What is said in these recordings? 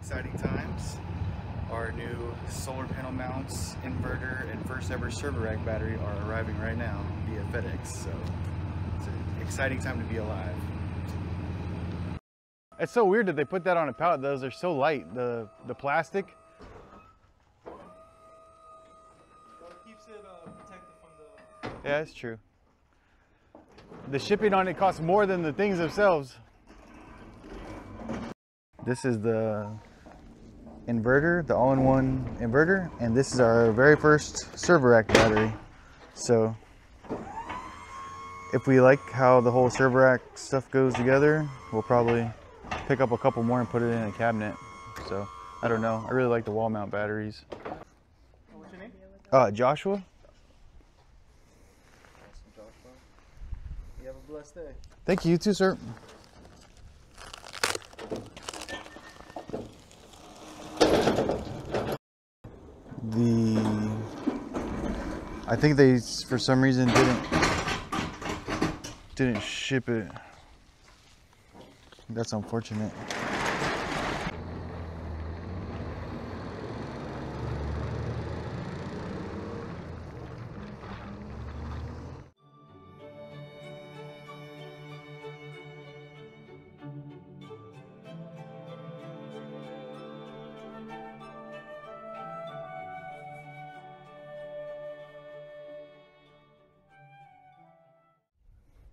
Exciting times. Our new solar panel mounts, inverter, and first ever server rack battery are arriving right now via FedEx, so it's an exciting time to be alive. It's so weird that they put that on a pallet. Those are so light, the plastic. Well, it keeps it protected from the... Yeah, that's true. The shipping on it costs more than the things themselves. This is the inverter, the all-in-one inverter, and this is our very first server rack battery. So if we like how the whole server rack stuff goes together, we'll probably pick up a couple more and put it in a cabinet. So I don't know, I really like the wall mount batteries. What's your name? Joshua. Awesome, Joshua. You have a blessed day. Thank you, you too, sir. I think they for some reason didn't ship it. That's unfortunate.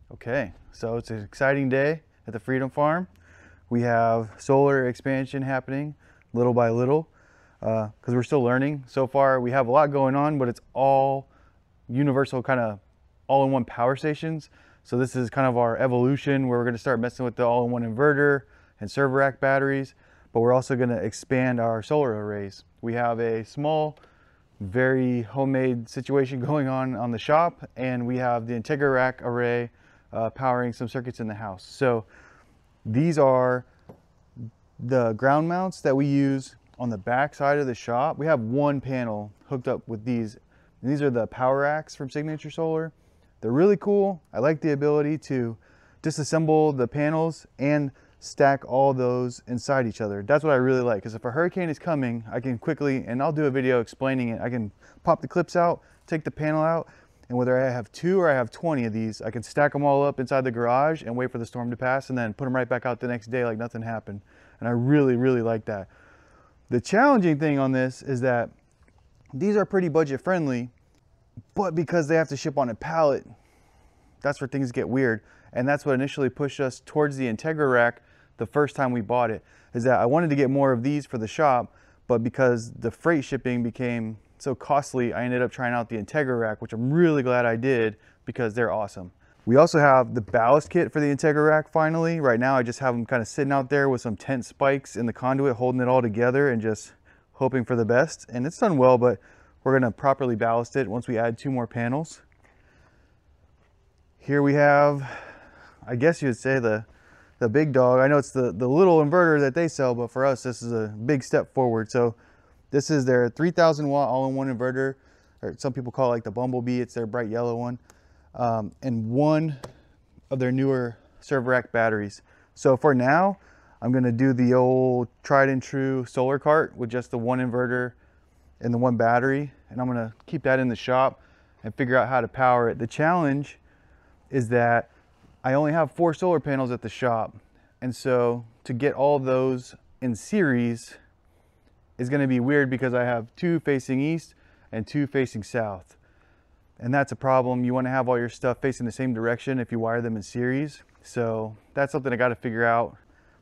Okay, so it's an exciting day at the Freedom Farm. We have solar expansion happening little by little because we're still learning. So far we have a lot going on, but it's all universal, kind of all-in-one power stations. So this is kind of our evolution where we're going to start messing with the all-in-one inverter and server rack batteries, but we're also going to expand our solar arrays. We have a small, very homemade situation going on the shop, and we have the Integra Rack array powering some circuits in the house. So these are the ground mounts that we use on the back side of the shop. We have one panel hooked up with these, and these are the power racks from Signature Solar. They're really cool. I like the ability to disassemble the panels and stack all those inside each other. That's what I really like, because if a hurricane is coming, I can quickly, and I'll do a video explaining it, I can pop the clips out, take the panel out, and whether I have 2 or I have 20 of these, I can stack them all up inside the garage and wait for the storm to pass and then put them right back out the next day like nothing happened. And I really, really like that. The challenging thing on this is that these are pretty budget friendly, but because they have to ship on a pallet, that's where things get weird. And that's what initially pushed us towards the Integra Rack the first time we bought it, is that I wanted to get more of these for the shop, but because the freight shipping became so costly, I ended up trying out the Integra Rack, which I'm really glad I did because they're awesome. We also have the ballast kit for the Integra Rack finally. Right now I just have them kind of sitting out there with some tent spikes in the conduit holding it all together and just hoping for the best. And it's done well, but we're going to properly ballast it once we add 2 more panels. Here we have, I guess you would say, the big dog. I know it's the little inverter that they sell, but for us this is a big step forward. So this is their 3,000 watt all-in-one inverter, or some people call it like the Bumblebee. It's their bright yellow one, and one of their newer server rack batteries. So for now, I'm going to do the old tried and true solar cart with just the one inverter and the one battery, and I'm going to keep that in the shop and figure out how to power it. The challenge is that I only have 4 solar panels at the shop, and so to get all those in series is going to be weird because I have 2 facing east and 2 facing south. And that's a problem. You want to have all your stuff facing the same direction if you wire them in series. So that's something I got to figure out.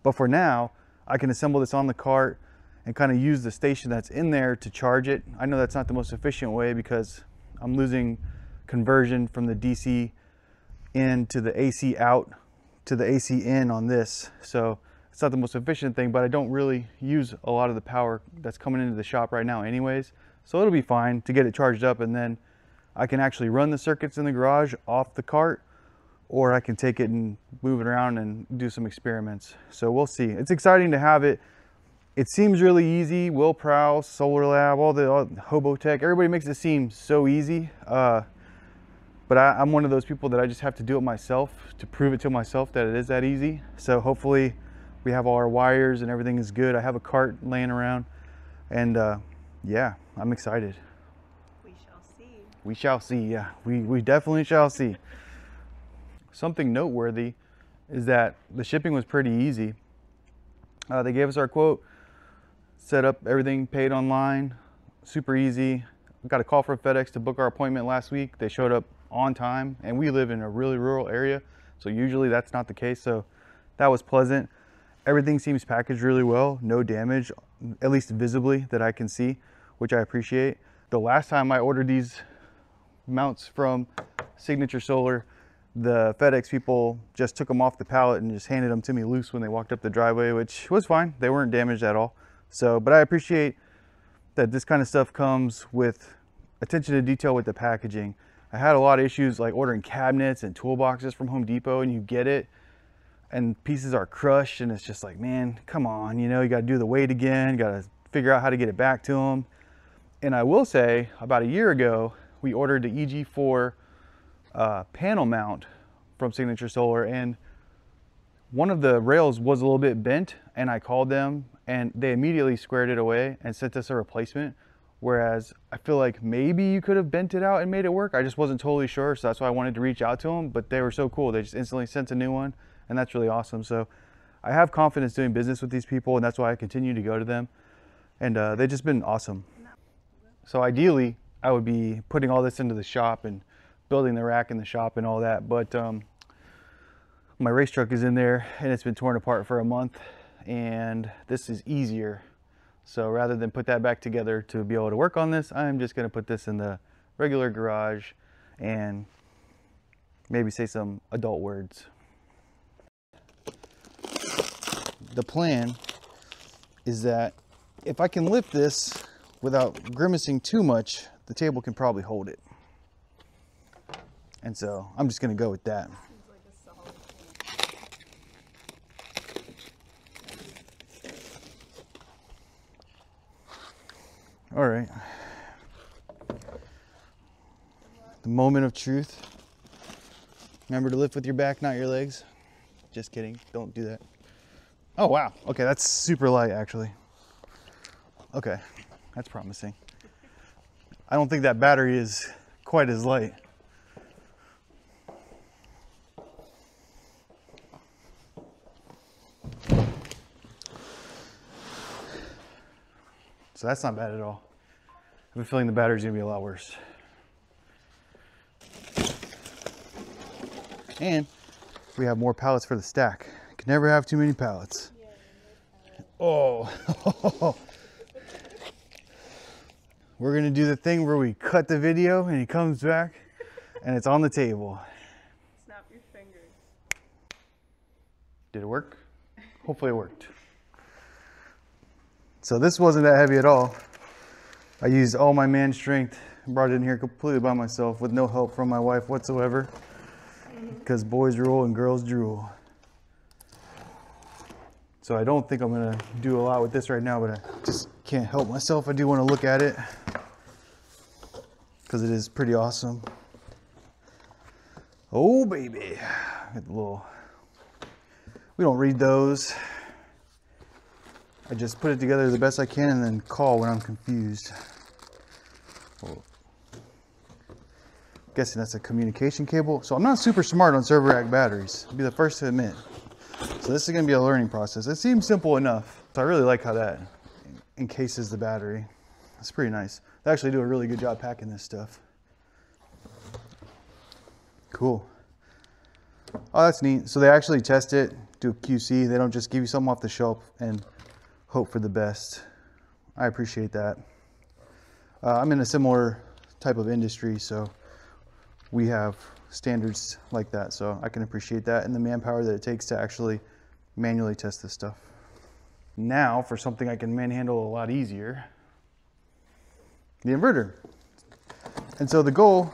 But for now, I can assemble this on the cart and kind of use the station that's in there to charge it. I know that's not the most efficient way because I'm losing conversion from the DC in to the AC out to the AC in on this. So it's not the most efficient thing, but I don't really use a lot of the power that's coming into the shop right now anyways. So it'll be fine to get it charged up, and then I can actually run the circuits in the garage off the cart, or I can take it and move it around and do some experiments. So we'll see. It's exciting to have it. It seems really easy. Will Prowse, Solar Lab, all the Hobotech, everybody makes it seem so easy. But I'm one of those people that I just have to do it myself to prove it to myself that it is that easy. So hopefully We have all our wires and everything is good. I have a cart laying around, and yeah, I'm excited. We shall see. We shall see, yeah. We definitely shall see. Something noteworthy is that the shipping was pretty easy. They gave us our quote, set up everything, paid online, super easy. Got a call from FedEx to book our appointment last week. They showed up on time, and we live in a really rural area, so usually that's not the case, so that was pleasant. Everything seems packaged really well, no damage, at least visibly that I can see, which I appreciate. The last time I ordered these mounts from Signature Solar, the FedEx people just took them off the pallet and just handed them to me loose when they walked up the driveway, which was fine. They weren't damaged at all. So, but I appreciate that this kind of stuff comes with attention to detail with the packaging. I had a lot of issues like ordering cabinets and toolboxes from Home Depot, and you get it, and pieces are crushed, and it's just like, man, come on, you know, you got to do the weight again, got to figure out how to get it back to them. And I will say, about a year ago, we ordered the EG4 panel mount from Signature Solar, and one of the rails was a little bit bent, and I called them and they immediately squared it away and sent us a replacement. Whereas I feel like maybe you could have bent it out and made it work. I just wasn't totally sure, so that's why I wanted to reach out to them, but they were so cool. They just instantly sent a new one, and that's really awesome. So I have confidence doing business with these people, and that's why I continue to go to them, and they've just been awesome. So ideally I would be putting all this into the shop and building the rack in the shop and all that, but my race truck is in there and it's been torn apart for a month, and this is easier. So rather than put that back together to be able to work on this, I'm just going to put this in the regular garage and maybe say some adult words. The plan is that if I can lift this without grimacing too much, the table can probably hold it. And so I'm just going to go with that. All right. The moment of truth. Remember to lift with your back, not your legs. Just kidding. Don't do that. Oh, wow. Okay. That's super light, actually. Okay. That's promising. I don't think that battery is quite as light. So that's not bad at all. I have a feeling the battery's gonna be a lot worse. And we have more pallets for the stack. You can never have too many pallets. Oh. We're gonna do the thing where we cut the video and it comes back and it's on the table. Snap your fingers. Did it work? Hopefully it worked. So this wasn't that heavy at all. I used all my man strength and brought it in here completely by myself with no help from my wife whatsoever, because boys rule and girls drool. So I don't think I'm gonna do a lot with this right now, but I just can't help myself. I do want to look at it because it is pretty awesome. Oh baby, we don't read those. I just put it together the best I can and then call when I'm confused. Whoa. Guessing that's a communication cable. So I'm not super smart on server rack batteries. I'll be the first to admit. So this is going to be a learning process. It seems simple enough. So I really like how that encases the battery. It's pretty nice. They actually do a really good job packing this stuff. Cool. Oh, that's neat. So they actually test it, do a QC. They don't just give you something off the shelf and hope for the best. I appreciate that. I'm in a similar type of industry, so we have standards like that, so I can appreciate that and the manpower that it takes to actually manually test this stuff. Now for something I can manhandle a lot easier, the inverter. And so the goal,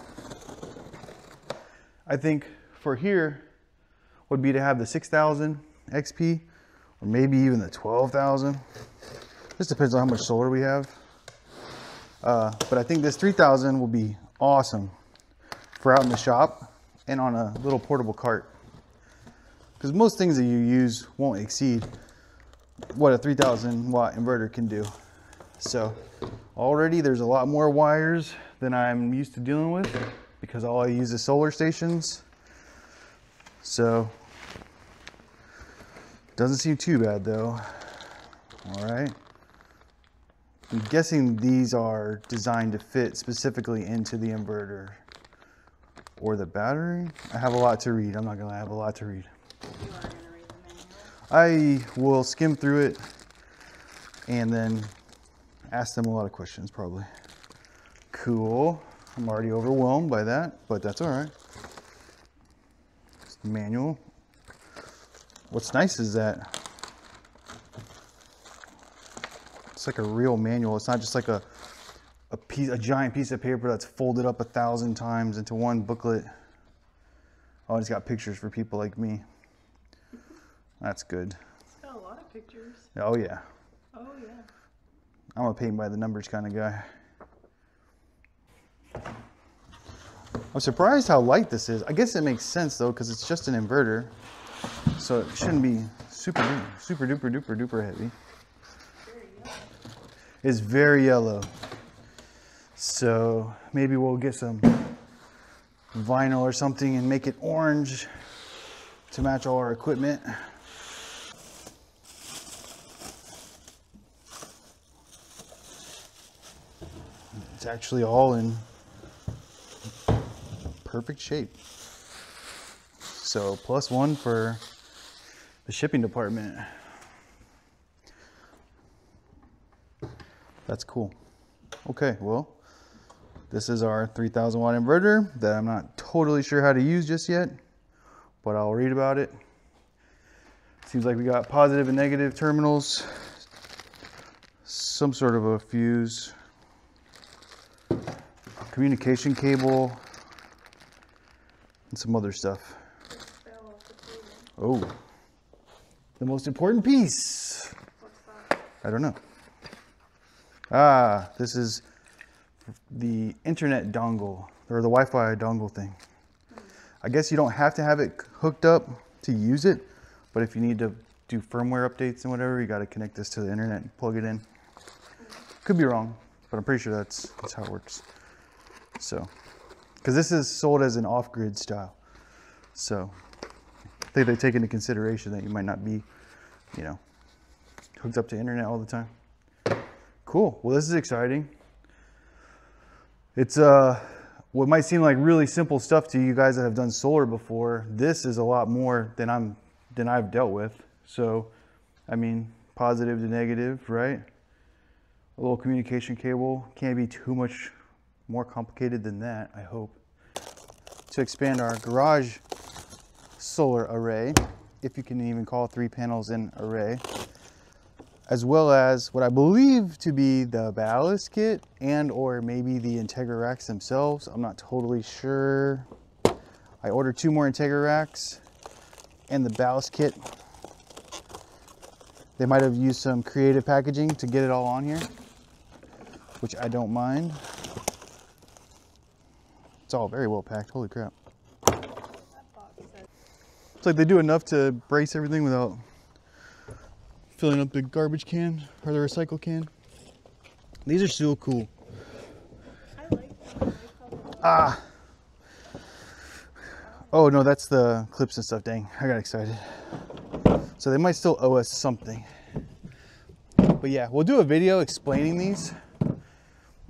I think, for here would be to have the 6,000 XP or maybe even the 12,000. This depends on how much solar we have. But I think this 3,000 will be awesome for out in the shop and on a little portable cart. Because most things that you use won't exceed what a 3,000 watt inverter can do. So already there's a lot more wires than I'm used to dealing with because all I use is solar stations. So doesn't seem too bad though. All right. I'm guessing these are designed to fit specifically into the inverter or the battery. I have a lot to read. I'm not gonna have a lot to read. You are gonna read them anyway. I will skim through it and then ask them a lot of questions probably. Cool. I'm already overwhelmed by that, but that's all right. It's the manual. What's nice is that it's like a real manual. It's not just like a giant piece of paper that's folded up 1,000 times into one booklet. Oh, it's got pictures for people like me. That's good. It's got a lot of pictures. Oh yeah. Oh yeah. I'm a paint by the numbers kind of guy. I'm surprised how light this is. I guess it makes sense though, because it's just an inverter. So it shouldn't be super duper heavy. It's very yellow. So maybe we'll get some vinyl or something and make it orange to match all our equipment. It's actually all in perfect shape. So plus one for the shipping department. That's cool. Okay, well, this is our 3,000 watt inverter that I'm not totally sure how to use just yet, but I'll read about it. Seems like we got positive and negative terminals, some sort of a fuse, communication cable, and some other stuff. Oh, the most important piece. What's that? I don't know. Ah, this is the internet dongle, or the Wi-Fi dongle thing. I guess you don't have to have it hooked up to use it, but if you need to do firmware updates and whatever, you got to connect this to the internet and plug it in. Could be wrong, but I'm pretty sure that's how it works. So, because this is sold as an off-grid style. So, I think they take into consideration that you might not be, you know, hooked up to internet all the time. Cool. Well, this is exciting. It's what might seem like really simple stuff to you guys that have done solar before. This is a lot more than I've dealt with. So, I mean, positive to negative, right? A little communication cable. Can't be too much more complicated than that, I hope. To expand our garage solar array, if you can even call 3 panels an array, as well as what I believe to be the ballast kit and or maybe the Integra Racks themselves. I'm not totally sure. I ordered 2 more Integra Racks and the ballast kit. They might have used some creative packaging to get it all on here, which I don't mind. It's all very well packed, holy crap. It's like they do enough to brace everything without filling up the garbage can or the recycle can. These are still cool. I like them. Ah. Oh no, that's the clips and stuff. Dang, I got excited. So they might still owe us something. But yeah, we'll do a video explaining these.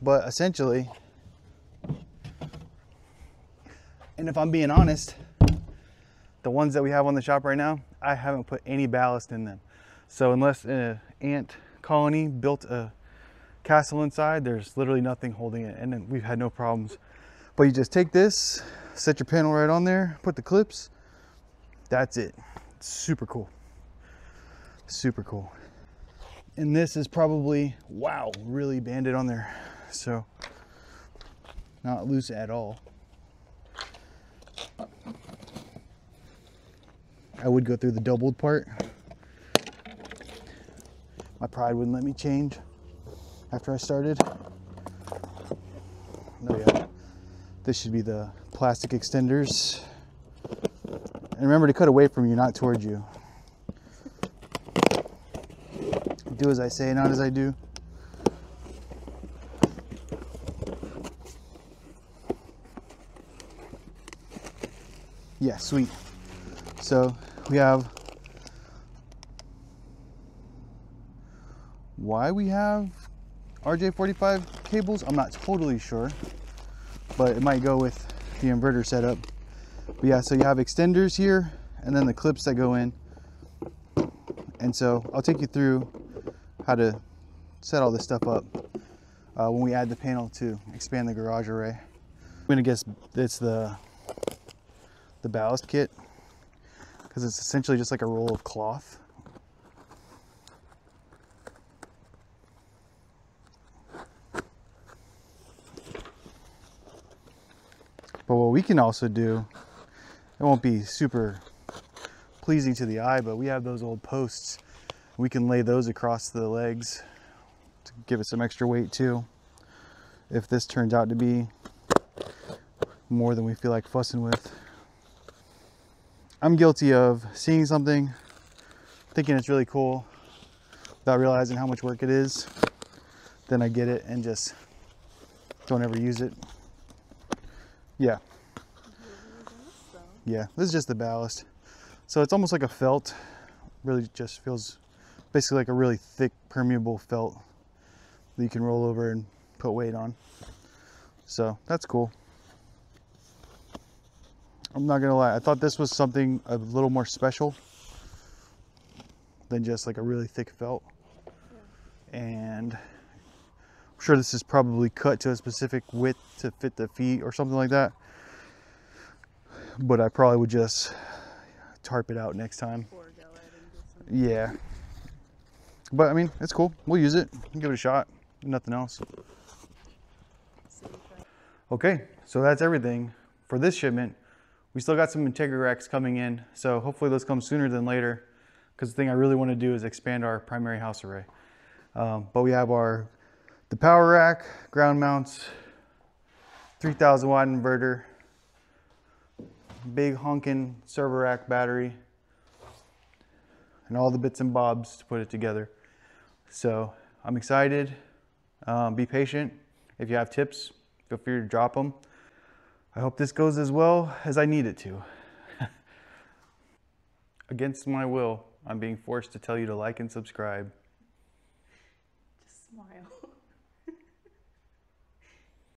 But essentially, and if I'm being honest, the ones that we have on the shop right now, I haven't put any ballast in them. So unless an ant colony built a castle inside, there's literally nothing holding it. And then we've had no problems. But you just take this, set your panel right on there, put the clips. That's it. It's super cool. Super cool. And this is probably, wow, really banded on there. So not loose at all. I would go through the doubled part. My pride wouldn't let me change after I started. Oh yeah, this should be the plastic extenders. And remember to cut away from you, not towards you. do as I say, not as I do. Yeah, sweet. So we have why we have RJ45 cables, I'm not totally sure, but it might go with the inverter setup. But yeah, so you have extenders here and then the clips that go in. And so I'll take you through how to set all this stuff up when we add the panel to expand the garage array. I'm gonna guess it's the ballast kit, because it's essentially just like a roll of cloth. But what we can also do, it won't be super pleasing to the eye, but we have those old posts. We can lay those across the legs to give it some extra weight too, if this turns out to be more than we feel like fussing with. I'm guilty of seeing something, thinking it's really cool, without realizing how much work it is. Then I get it and just don't ever use it. Yeah. Yeah, this is just the ballast. So it's almost like a felt, really just feels basically like a really thick permeable felt that you can roll over and put weight on. So that's cool. I'm not gonna lie, I thought this was something a little more special than just like a really thick felt. Yeah. And I'm sure this is probably cut to a specific width to fit the feet or something like that, but I probably would just tarp it out next time. Or go ahead and get some. Yeah, but I mean, it's cool. We'll use it, give it a shot, nothing else. Okay, so that's everything for this shipment. We still got some Integra Racks coming in, so hopefully those come sooner than later, because the thing I really want to do is expand our primary house array. But we have the power rack, ground mounts, 3,000 watt inverter, big honkin' server rack battery, and all the bits and bobs to put it together. So I'm excited. Be patient. If you have tips, feel free to drop them. I hope this goes as well as I need it to. Against my will, I'm being forced to tell you to like and subscribe. Just smile.